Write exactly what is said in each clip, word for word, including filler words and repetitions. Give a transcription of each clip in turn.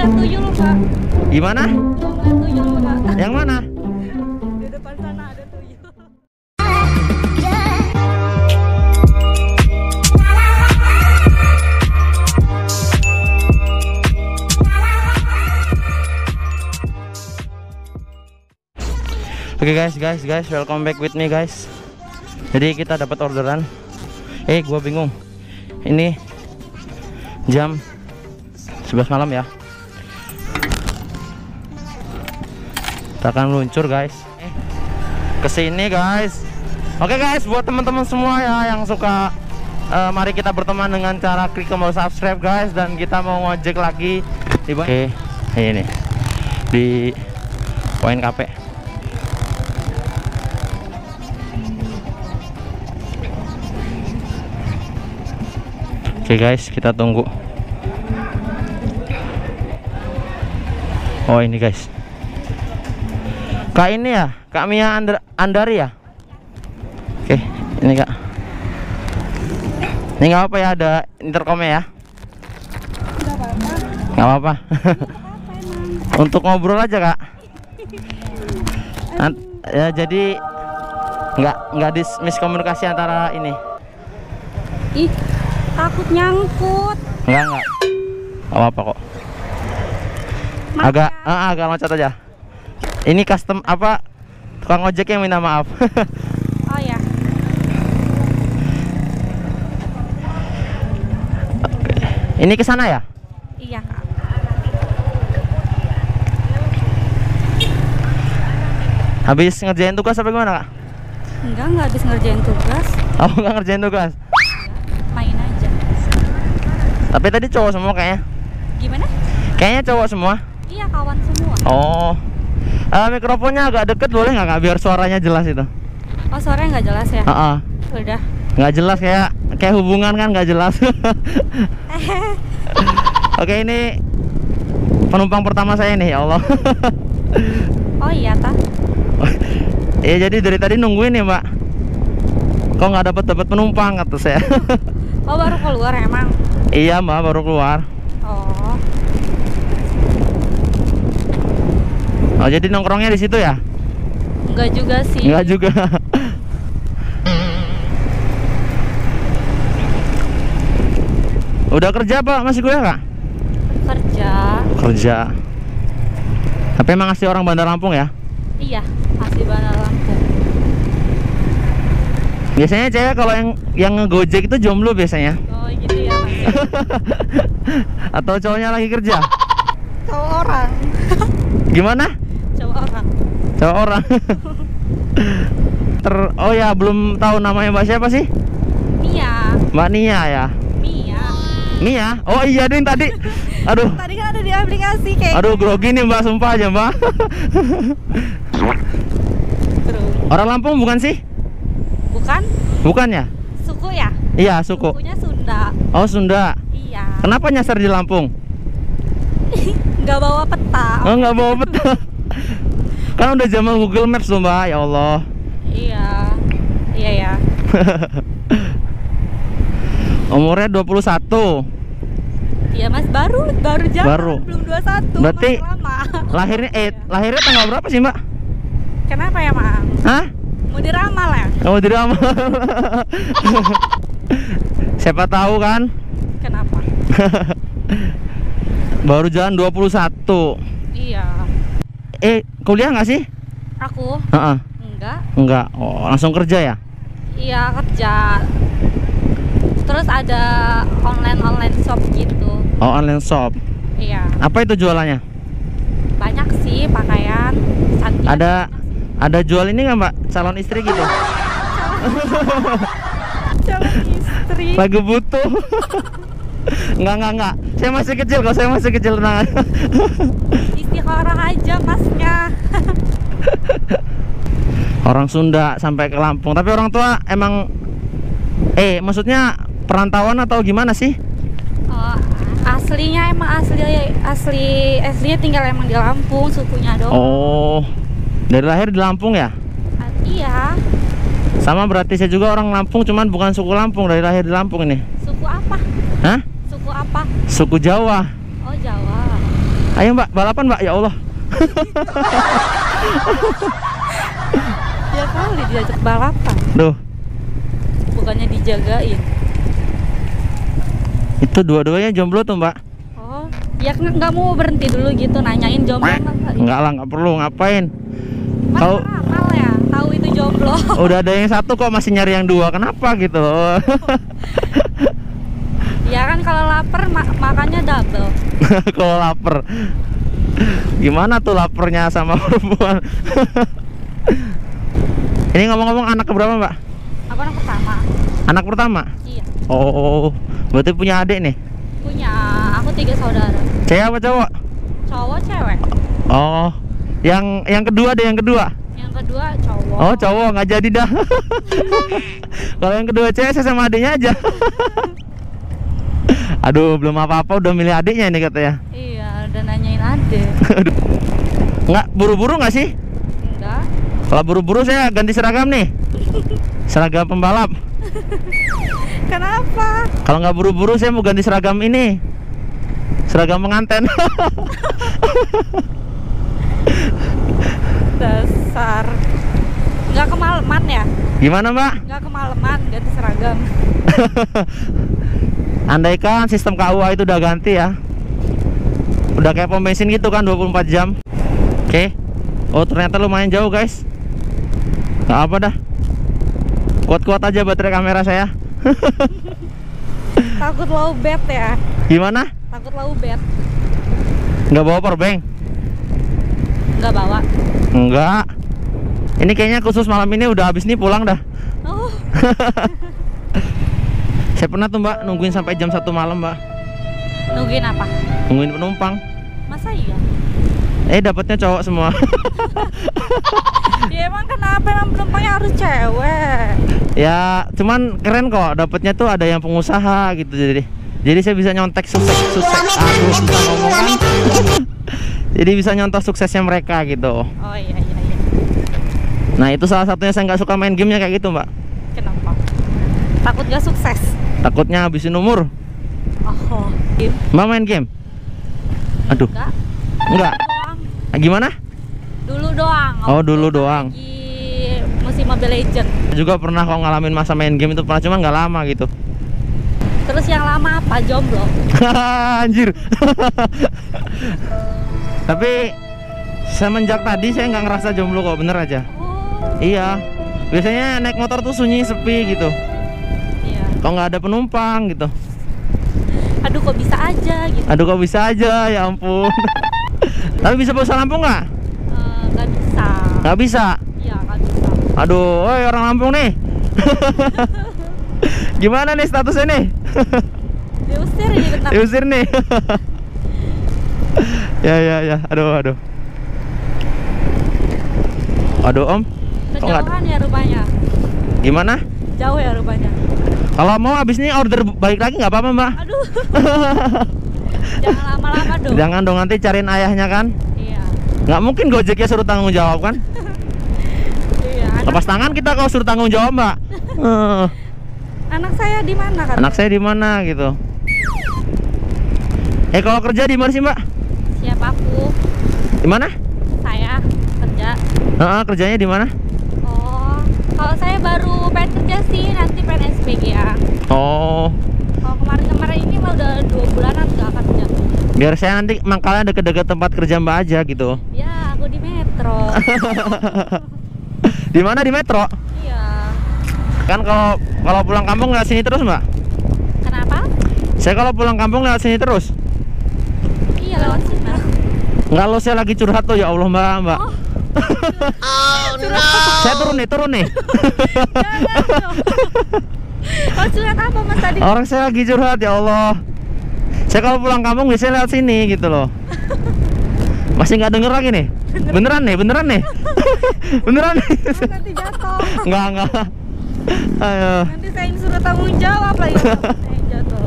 dua belas tujuh loh Pak. Gimana? dua belas tujuh loh Pak. Yang mana? Di depan sana ada tuyul. Oke okay guys, guys, guys, welcome back with me guys. Jadi kita dapat orderan. Eh, gua bingung. Ini jam sebelas malam ya. Kita akan meluncur guys. Ke sini guys. Oke okay guys, buat teman-teman semua ya yang suka, uh, mari kita berteman dengan cara klik tombol subscribe guys, dan kita mau ngojek lagi. Oke, okay, ini di poin K P. Oke okay guys, kita tunggu. Oh ini guys, Kak ini ya, Kak Mia Andari ya. Oke, okay, ini Kak. Ini nggak apa ya, ada intercomnya ya. Nggak apa-apa. Untuk ngobrol aja Kak. Ant ya, jadi nggak nggak dis miskomunikasi antara ini. Ih. Takut nyangkut. Enggak, enggak. Enggak apa-apa kok. Agak eh, agak loncat aja. Ini custom apa? Tukang ojek yang minta maaf. Oh ya. Oke. Ini ke sana ya? Iya, Kak. Habis ngerjain tugas apa gimana, Kak? Enggak, enggak habis ngerjain tugas. Oh, enggak ngerjain tugas. Tapi tadi cowok semua kayaknya. Gimana? Kayaknya cowok semua. Iya, kawan semua. Oh, uh, mikrofonnya agak deket boleh nggak Kak? Biar suaranya jelas itu. Oh, suaranya nggak jelas ya? Uh-uh. Udah. Nggak jelas kayak kayak hubungan kan nggak jelas. Oke, ini penumpang pertama saya nih, ya Allah. Oh iya ta? Iya, jadi dari tadi nungguin nih Mbak. Kok nggak dapat dapat penumpang kata saya. Oh baru keluar emang? Iya Mbak, baru keluar. Oh. Oh jadi nongkrongnya di situ ya? Enggak juga sih. Enggak juga. Udah kerja Pak, masih kuliah Kak? Kerja. Kerja. Tapi emang ngasih orang Bandar Lampung ya? Iya, ngasih Bandar Lampung. Biasanya cewek kalau yang yang ngegojek itu jomblo biasanya. Oh gitu ya. Atau cowoknya lagi kerja? Cowok orang. Gimana? Cowok orang. Cowok orang. Ter oh ya, belum tahu namanya Mbak siapa sih? Mia. Mbak Nia ya? Mia. Mia? Oh iya ding tadi. Aduh. Tadi kan ada di aplikasi kayak. Aduh grogi nih Mbak, sumpah aja Mbak. Orang Lampung bukan sih? Bukan? Bukan ya? Suku ya? Iya, suku. Sukunya Sunda. Oh, Sunda. Iya. Kenapa nyasar di Lampung? Nggak bawa peta. Oh, nggak bawa peta. Kan udah zaman Google Maps loh Mbak, ya Allah. Iya. Iya ya. Umurnya dua puluh satu. Iya, Mas, baru baru jalan. Baru. Belum dua puluh satu. Berarti lama. Lahirnya eh iya. Lahirnya tanggal berapa sih, Mbak? Kenapa ya, Maam? Hah? Mau diramal ya? Mau diramal. Siapa tahu kan? Kenapa? Baru jalan dua puluh satu. Iya. Eh, kuliah nggak sih? Aku? Uh-uh. Enggak. Enggak. Oh, langsung kerja ya? Iya, kerja. Terus ada online-online shop gitu. Oh, online shop. Iya. Apa itu jualannya? Banyak sih, pakaian, cantik. Ada ada jual ini nggak Mbak? Calon istri gitu. Calon istri. Lagi butuh. Nggak nggak nggak. Saya masih kecil kok. Saya masih kecil tenang. Istihara aja Masnya. Orang Sunda sampai ke Lampung. Tapi orang tua emang eh maksudnya perantauan atau gimana sih? Oh, aslinya emang asli asli aslinya tinggal emang di Lampung sukunya doang. Oh. Dari lahir di Lampung ya? Uh, iya. Sama berarti saya juga orang Lampung, cuman bukan suku Lampung, dari lahir di Lampung ini. Suku apa? Hah? Suku apa? Suku Jawa. Oh Jawa. Ayo Mbak, balapan Mbak, ya Allah. Dia kali diajak balapan. Duh. Bukannya dijagain. Itu dua-duanya jomblo tuh Mbak. Oh, ya nggak mau berhenti dulu gitu nanyain jomblo nggak? Enggak lah, nggak perlu, ngapain? Kalau ya, tahu itu jomblo. Udah ada yang satu kok masih nyari yang dua, kenapa gitu? Ya kan kalau lapar mak makannya double. Kalau lapar, gimana tuh lapernya sama perempuan? Ini ngomong-ngomong anak keberapa Mbak? Aku anak pertama. Anak pertama? Iya. Oh, berarti punya adik nih? Punya, aku tiga saudara. Cewek apa cowok? Cowok cewek. Oh, yang yang kedua deh yang kedua. Yang kedua cowok. Oh cowok, nggak jadi dah. Kalau yang kedua cewek, saya sama adiknya aja. Aduh, belum apa-apa udah milih adiknya ini katanya. Iya, udah nanyain adik. Nggak buru-buru nggak sih? Enggak. Kalau buru-buru saya ganti seragam nih. Seragam pembalap. Kenapa? Kalau nggak buru-buru saya mau ganti seragam ini. Seragam pengantin. Dasar. Nggak kemalaman ya? Gimana Mbak? Nggak kemalaman ganti seragam. Andaikan sistem K U A itu udah ganti ya. Udah kayak pom bensin gitu kan dua puluh empat jam. Oke. Oh ternyata lumayan jauh guys. Nggak apa dah. Kuat-kuat aja baterai kamera saya. Takut lowbat ya? Gimana? Takut lowbat. Nggak bawa powerbank? Nggak bawa. Enggak. Ini kayaknya khusus malam ini udah habis nih pulang dah. Oh. Saya pernah tuh Mbak nungguin sampai jam satu malam Mbak. Nungguin apa? Nungguin penumpang. Masa iya? Eh dapatnya cowok semua. Ya emang kenapa emang penumpangnya harus cewek? Ya cuman keren kok dapatnya tuh ada yang pengusaha gitu jadi. Jadi saya bisa nyontek sukses sukses. Aduh, susah ngomongan. Jadi bisa nyontoh suksesnya mereka gitu. Oh iya iya iya. Nah itu salah satunya saya nggak suka main gamenya kayak gitu Mbak. Kenapa? Takut nggak sukses? Takutnya habisin umur. Oh game. Mbak main game? Aduh. Enggak. Enggak. Gimana? Dulu doang. Oh dulu doang. Di musim Mobile Legend. Juga pernah kok ngalamin masa main game itu pernah, cuma nggak lama gitu. Terus yang lama apa? Jomblo. Anjir. Tapi semenjak tadi saya nggak ngerasa jomblo kok, bener aja. Oh. Iya. Biasanya naik motor tuh sunyi sepi gitu. Iya. Kok nggak ada penumpang gitu. Aduh kok bisa aja gitu. Aduh kok bisa aja, ya ampun. Tapi bisa bahasa Lampung nggak? Nggak uh, bisa. Nggak bisa? Iya, nggak bisa. Aduh, oi, orang Lampung nih. Gimana nih statusnya nih? Diusir nih bentar. Diusir nih. Ya, ya, ya. Aduh, aduh. Aduh, Om. Kejauhan ya rupanya. Gimana? Jauh ya rupanya. Kalau mau abis ini order balik lagi nggak apa-apa, Mbak. Aduh. Jangan lama-lama dong. Jangan dong, nanti cariin ayahnya kan. Iya. Nggak mungkin Gojeknya suruh tanggung jawab kan. Iya. Lepas tangan kita kalau suruh tanggung jawab Mbak. uh. Anak saya di mana kan? Anak saya di mana gitu. Eh kalau kerja di mana sih Mbak? Siapa aku? Di mana? Saya kerja. Uh, kerjanya di mana? Oh, kalau saya baru pengen kerja sih, nanti pengen S P G A. Oh. Kalau kemarin-kemarin ini mah udah dua bulanan nggak kerja. Biar saya nanti mangkalnya deket-deket tempat kerja Mbak aja gitu. Ya, aku di Metro. Di mana di Metro? Iya. Kan kalau kalau pulang kampung lewat sini terus Mbak? Kenapa? Saya kalau pulang kampung lewat sini terus. Iya lewat sini. Nggak lo saya lagi curhat tuh ya Allah Mbak Mbak. Oh. Oh no. Saya turun nih, turun nih. Oh, curhat apa Mas tadi? Orang saya lagi curhat ya Allah. Saya kalau pulang kampung biasanya lewat sini gitu loh. Masih nggak denger lagi nih? Beneran nih, beneran nih. Beneran nih. Nanti jatuh. Enggak, enggak. Ayo. Nanti saya disuruh tanggung jawab lagi. Saya jatuh.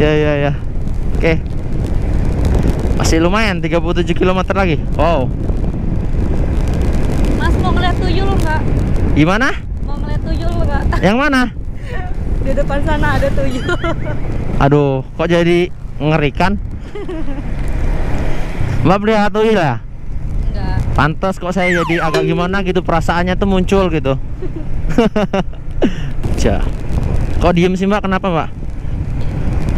Ya, ya, ya. Oke. Masih lumayan tiga puluh tujuh kilometer lagi. Wow. Mas mau ngeliat tuyul enggak? Gimana? Mau ngeliat tuyul enggak? Yang mana? Di depan sana ada tuyul. Aduh, kok jadi mengerikan. Mbak melihat U I lah? Enggak. Pantas kok saya jadi agak gimana gitu, perasaannya tuh muncul gitu. Ja. Kok diem sih Mbak? Kenapa Mbak?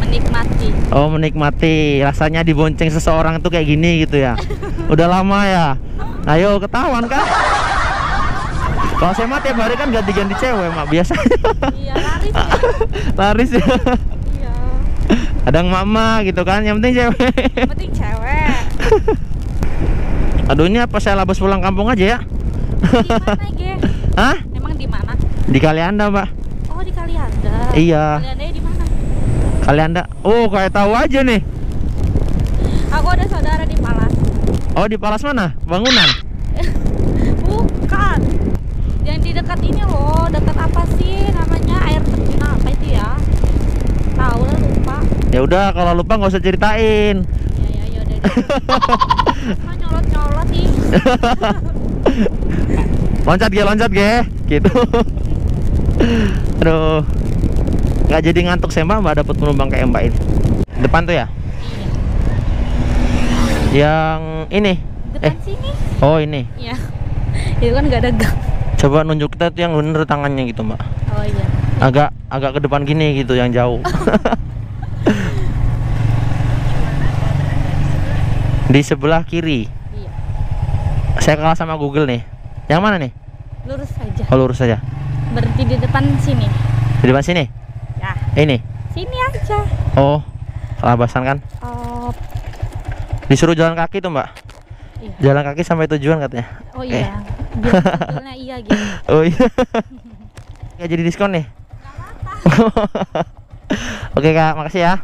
Menikmati. Oh menikmati. Rasanya dibonceng seseorang tuh kayak gini gitu ya. Udah lama ya. Ayo ketahuan kan? Kalau saya mah tiap hari kan ganti-ganti cewek Mbak biasanya. Iya laris ya. Laris ya. Iya. Kadang mama gitu kan. Yang penting cewek. Yang penting cewek. Aduh ini apa saya labas pulang kampung aja ya? Dimana Ge? Hah? Emang di mana? Di Kalianda Mbak. Oh di Kalianda. Iya. Kaliandanya di mana? Kalianda. Oh kayak tahu aja nih. Aku ada saudara di Palas. Oh di Palas mana? Bangunan? Bukan. Yang di dekat ini loh. Dekat apa sih namanya? Air terjun apa itu ya? Tahu lah lupa. Ya udah kalau lupa nggak usah ceritain. Ya ya ya udah. Cuma nyolot nyolot nih. Loncat Ge, loncat Ge, gitu. Aduh, nggak jadi ngantuk saya Mbak, Mbak dapat penumpang kayak Mbak ini. Depan tuh ya? Iya. Yang ini? Depan eh. sini? Oh ini? Iya. Itu kan nggak ada gang. Coba nunjuk kita tuh yang bener tangannya gitu Mbak. Oh iya. Agak agak ke depan gini gitu, yang jauh. Di sebelah kiri. Iya. Saya kalah sama Google nih. Yang mana nih? Lurus saja. Oh lurus saja. Berarti di depan sini. Di depan sini? Ya. Ini? Sini aja. Oh, kelabasan kan? Oh. Disuruh jalan kaki tuh Mbak? Iya. Jalan kaki sampai tujuan katanya. Oh iya. Eh. Biar iya gitu. Oh iya. Gak jadi diskon nih? Gak apa-apa. Oke Kak, makasih ya.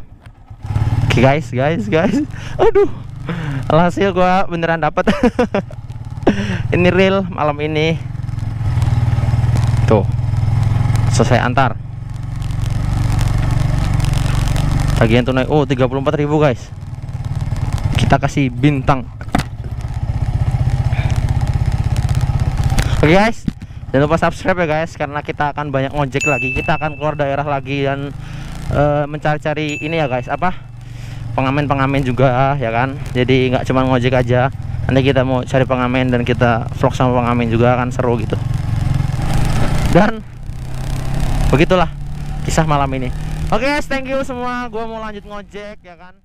Oke guys, guys, guys. Aduh. Alhasil gua beneran dapet. Ini real malam ini. Tuh selesai antar tagihan tunai. Oh tiga puluh empat ribu guys, kita kasih bintang. Oke okay, guys, jangan lupa subscribe ya guys, karena kita akan banyak ngojek lagi, kita akan keluar daerah lagi dan uh, mencari-cari ini ya guys, apa pengamen-pengamen juga ya kan, jadi nggak cuma ngojek aja, nanti kita mau cari pengamen dan kita vlog sama pengamen juga, kan seru gitu. Dan begitulah kisah malam ini. Oke guys, thank you semua. Gua mau lanjut ngojek ya kan.